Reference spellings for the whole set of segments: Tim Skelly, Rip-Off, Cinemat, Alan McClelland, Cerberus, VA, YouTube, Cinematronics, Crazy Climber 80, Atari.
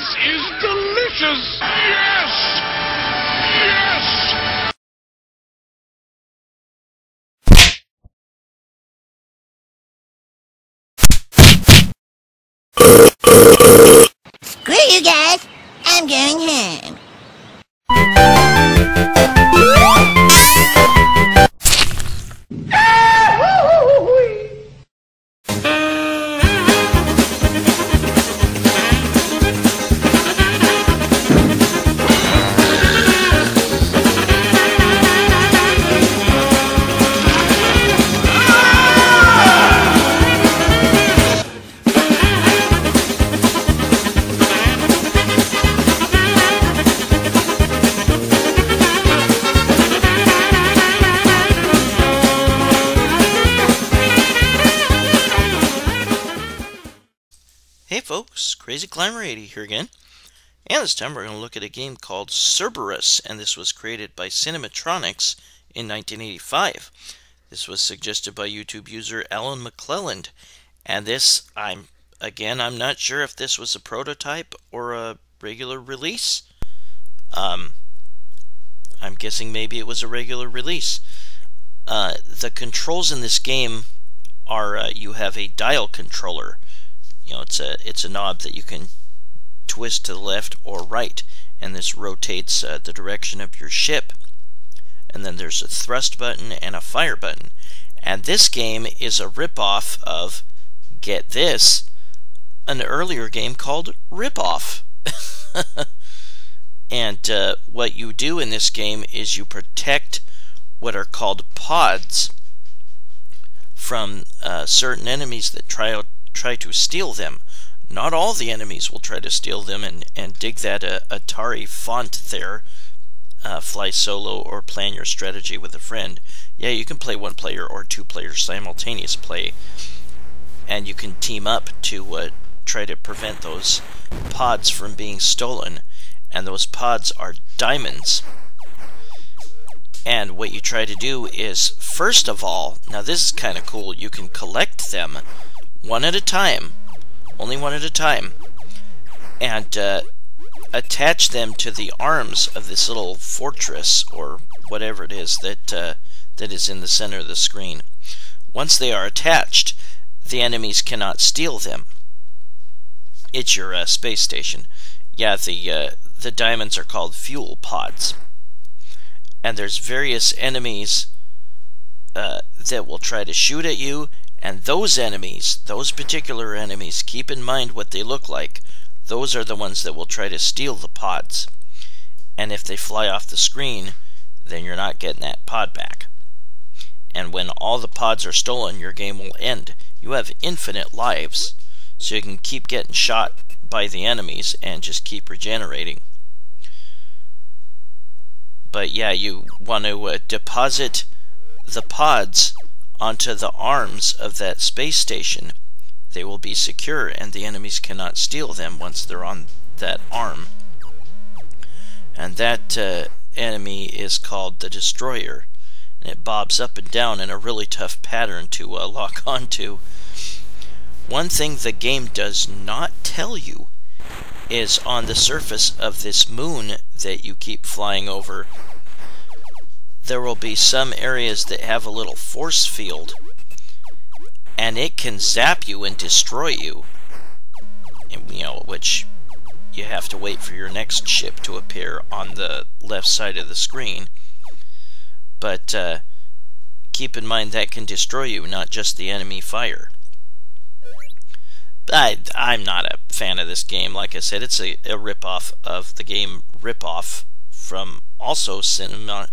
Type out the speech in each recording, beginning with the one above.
This is delicious! Yes! Yes! Screw you guys! I'm going home. Hey folks, Crazy Climber 80 here again, and this time we're going to look at a game called Cerberus, and this was created by Cinematronics in 1985. This was suggested by YouTube user Alan McClelland, and this, I'm not sure if this was a prototype or a regular release. I'm guessing maybe it was a regular release. The controls in this game are you have a dial controller. You know, it's a knob that you can twist to the left or right, and this rotates the direction of your ship. And then there's a thrust button and a fire button. And this game is a rip-off of, get this, an earlier game called Rip-Off. And what you do in this game is you protect what are called pods from certain enemies that try to steal them. Not all the enemies will try to steal them, and dig that Atari font there, fly solo or plan your strategy with a friend. Yeah, you can play one player or two players simultaneous play, and you can team up to try to prevent those pods from being stolen, and those pods are diamonds. And what you try to do is, first of all, now this is kind of cool, you can collect them one at a time, only one at a time, and attach them to the arms of this little fortress or whatever it is that is in the center of the screen. Once they are attached, the enemies cannot steal them. It's your space station. Yeah, the diamonds are called fuel pods, and there's various enemies that will try to shoot at you. And those enemies, those particular enemies, keep in mind what they look like. Those are the ones that will try to steal the pods. And if they fly off the screen, then you're not getting that pod back. And when all the pods are stolen, your game will end. You have infinite lives, so you can keep getting shot by the enemies and just keep regenerating. But yeah, you want to deposit the pods onto the arms of that space station. They will be secure, and the enemies cannot steal them once they're on that arm. And that enemy is called the Destroyer, and it bobs up and down in a really tough pattern to lock onto. One thing the game does not tell you is on the surface of this moon that you keep flying over, there will be some areas that have a little force field, and it can zap you and destroy you, and, you know, which you have to wait for your next ship to appear on the left side of the screen. But keep in mind that can destroy you, not just the enemy fire. I'm not a fan of this game. Like I said, it's a rip-off of the game Rip-Off from also from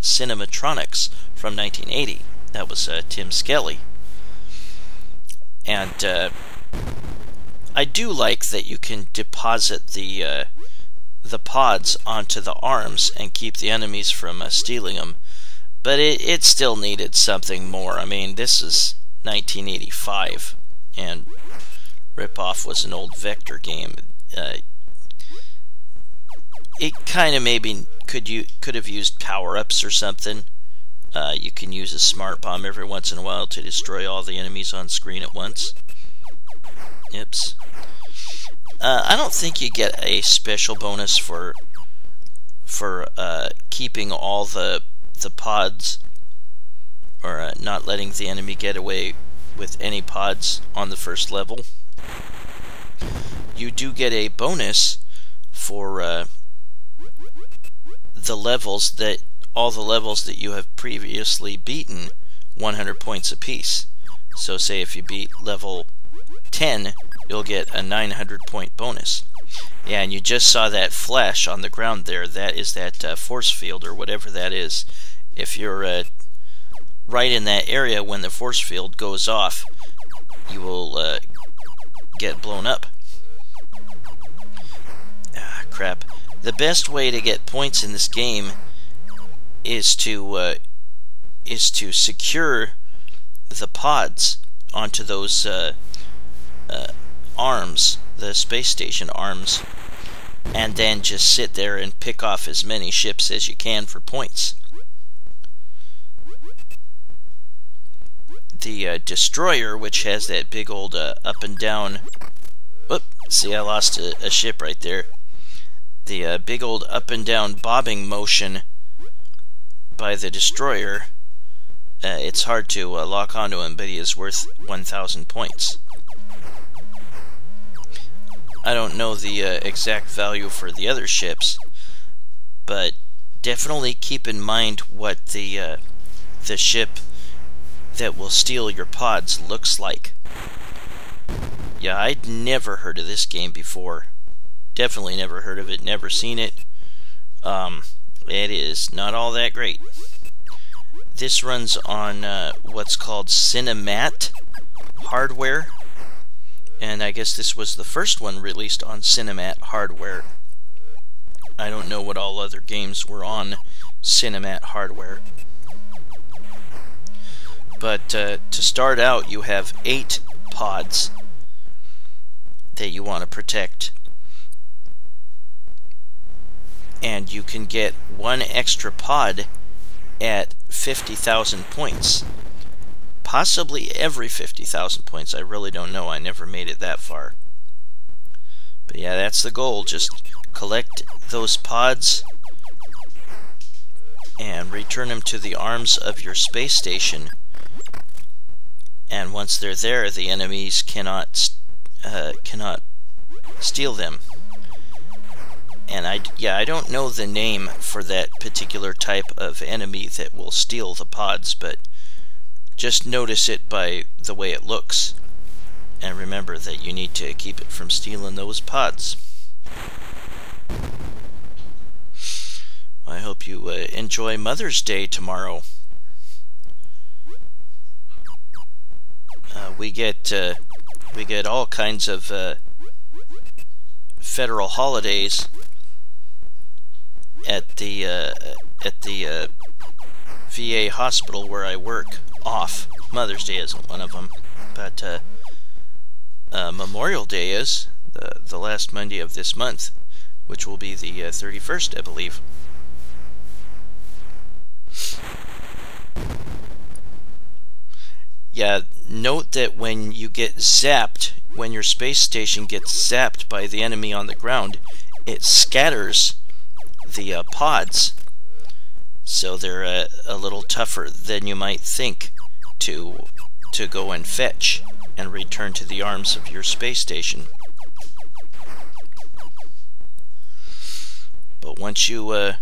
Cinematronics from 1980. That was Tim Skelly. And I do like that you can deposit the pods onto the arms and keep the enemies from stealing them, but it still needed something more. I mean, this is 1985, and Rip-Off was an old Vector game. It kind of maybe could have used power-ups or something. You can use a smart bomb every once in a while to destroy all the enemies on screen at once. Oops. I don't think you get a special bonus for keeping all the pods, or not letting the enemy get away with any pods on the first level. You do get a bonus for the levels that you have previously beaten, 100 points apiece. So say if you beat level 10, you'll get a 900 point bonus. Yeah, and you just saw that flash on the ground there. That is that force field or whatever that is. If you're right in that area when the force field goes off, you will get blown up. Ah, crap. The best way to get points in this game is to secure the pods onto those arms, the space station arms, and then just sit there and pick off as many ships as you can for points. The destroyer, which has that big old up and down... Whoop! See, I lost a ship right there. The big old up and down bobbing motion by the destroyer, it's hard to lock onto him, but he is worth 1,000 points. I don't know the exact value for the other ships, but definitely keep in mind what the ship that will steal your pods looks like. Yeah, I'd never heard of this game before. Definitely never heard of it, never seen it. It is not all that great. This runs on what's called Cinemat hardware. And I guess this was the first one released on Cinemat hardware. I don't know what all other games were on Cinemat hardware. But to start out, you have 8 pods that you want to protect. And you can get 1 extra pod at 50,000 points. Possibly every 50,000 points. I really don't know. I never made it that far. But yeah, that's the goal. Just collect those pods and return them to the arms of your space station. And once they're there, the enemies cannot steal them. And I don't know the name for that particular type of enemy that will steal the pods, but just notice it by the way it looks. And remember that you need to keep it from stealing those pods. I hope you enjoy Mother's Day tomorrow. We get all kinds of federal holidays at the VA hospital where I work off. Mother's Day isn't one of them, but Memorial Day is the last Monday of this month, which will be the 31st, I believe. Yeah, note that when you get zapped, when your space station gets zapped by the enemy on the ground, it scatters the pods, so they're a little tougher than you might think to go and fetch and return to the arms of your space station. But once you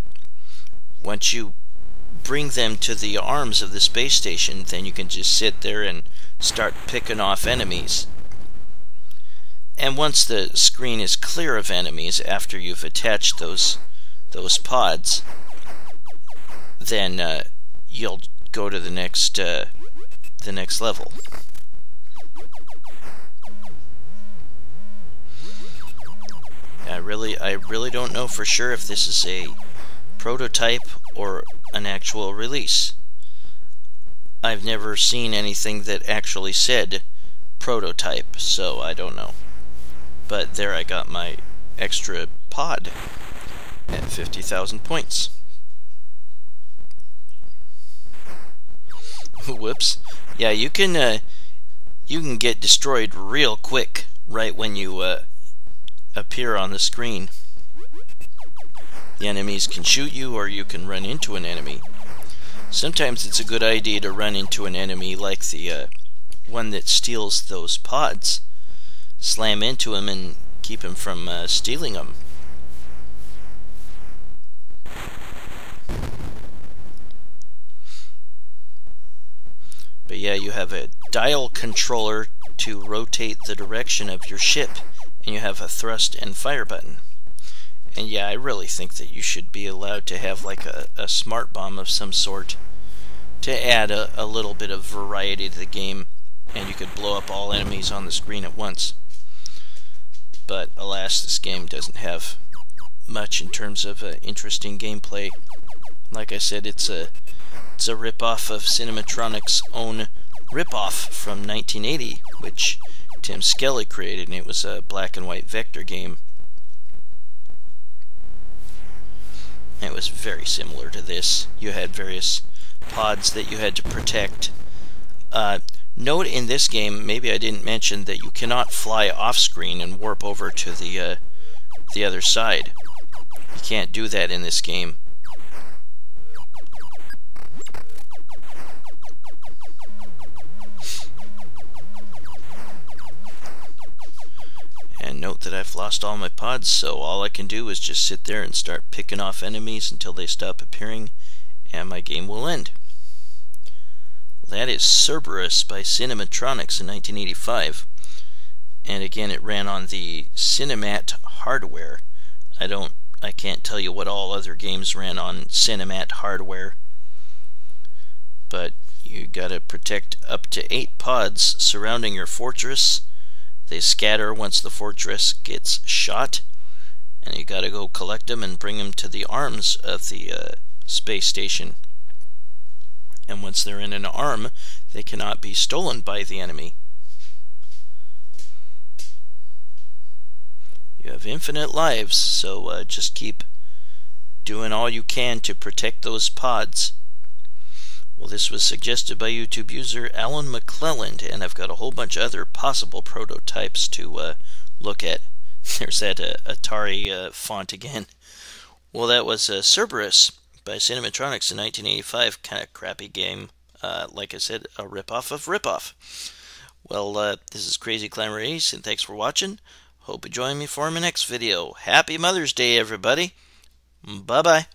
bring them to the arms of the space station, then you can just sit there and start picking off enemies. And once the screen is clear of enemies after you've attached those pods, then you'll go to the next level. I really don't know for sure if this is a prototype or an actual release. I've never seen anything that actually said prototype, so I don't know. But there I got my extra pod at 50,000 points. Whoops. Yeah, you can get destroyed real quick right when you appear on the screen. The enemies can shoot you, or you can run into an enemy. Sometimes it's a good idea to run into an enemy like the one that steals those pods. Slam into him and keep him from stealing them. But yeah, you have a dial controller to rotate the direction of your ship, and you have a thrust and fire button. And yeah, I really think that you should be allowed to have like a smart bomb of some sort to add a little bit of variety to the game, and you could blow up all enemies on the screen at once. But alas, this game doesn't have much in terms of interesting gameplay. Like I said, it's a rip-off of Cinematronics' own Rip-Off from 1980, which Tim Skelly created, and it was a black and white vector game. It was very similar to this. You had various pods that you had to protect. Note in this game, maybe I didn't mention, that you cannot fly off screen and warp over to the other side. You can't do that in this game. And note that I've lost all my pods, so all I can do is just sit there and start picking off enemies until they stop appearing, and my game will end. Well, that is Cerberus by Cinematronics in 1985. And again, it ran on the Cinemat hardware. I can't tell you what all other games ran on Cinemat hardware. But you gotta protect up to 8 pods surrounding your fortress. They scatter once the fortress gets shot, and you gotta go collect them and bring them to the arms of the space station. And once they're in an arm, they cannot be stolen by the enemy. You have infinite lives, so just keep doing all you can to protect those pods. Well, this was suggested by YouTube user Alan McClelland, and I've got a whole bunch of other possible prototypes to look at. There's that Atari font again. Well, that was Cerberus by Cinematronics in 1985. Kind of crappy game. Like I said, a rip-off of Rip-Off. Well, this is Crazy Climber 80, and thanks for watching. Hope you join me for my next video. Happy Mother's Day, everybody. Bye-bye.